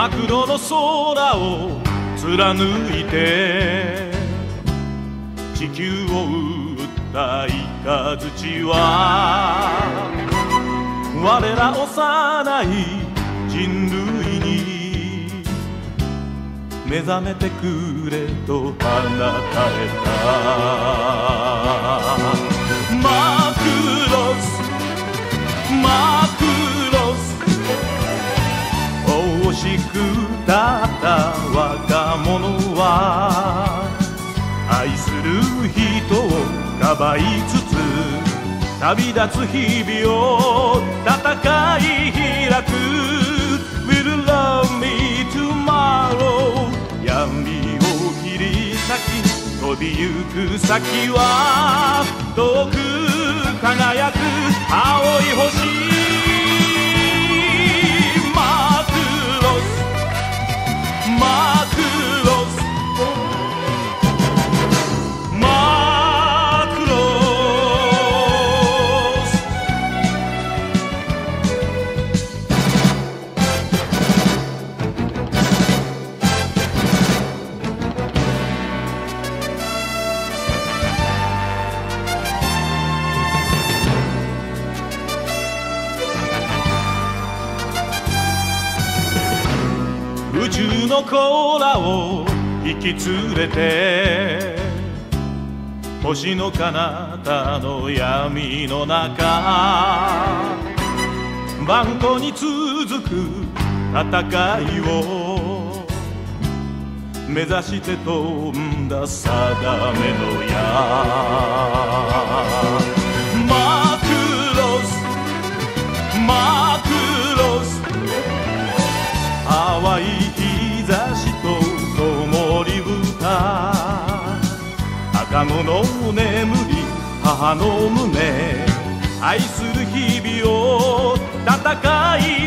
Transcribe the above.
真黒の空を貫いて地球を打った雷は我ら幼い人類に目覚めてくれと放たれた。だった若者は愛する人をかばいつつ旅立つ日々を戦い開く。 Will love me tomorrow 闇を切り裂き飛びゆく先は遠く輝く青い星。宇宙の子らを引き連れて星の彼方の闇の中万古に続く戦いを目指して飛んだ定めの矢。マクロスマクロス淡い赤子の眠り母の胸愛する日々を戦い